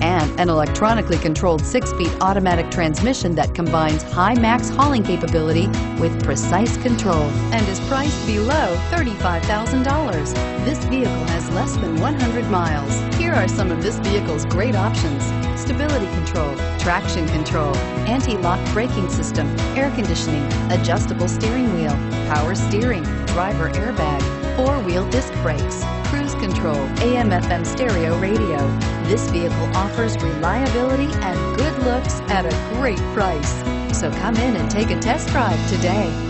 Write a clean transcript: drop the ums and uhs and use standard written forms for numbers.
and an electronically controlled 6-speed automatic transmission that combines high max hauling capability with precise control and is priced below $35,000. This vehicle has less than 100 miles. Here are some of this vehicle's great options: stability control, traction control, anti-lock braking system, air conditioning, adjustable steering wheel, power steering, driver airbag, four-wheel disc brakes, cruise control, AM/FM stereo radio. This vehicle offers reliability and good looks at a great price. So come in and take a test drive today.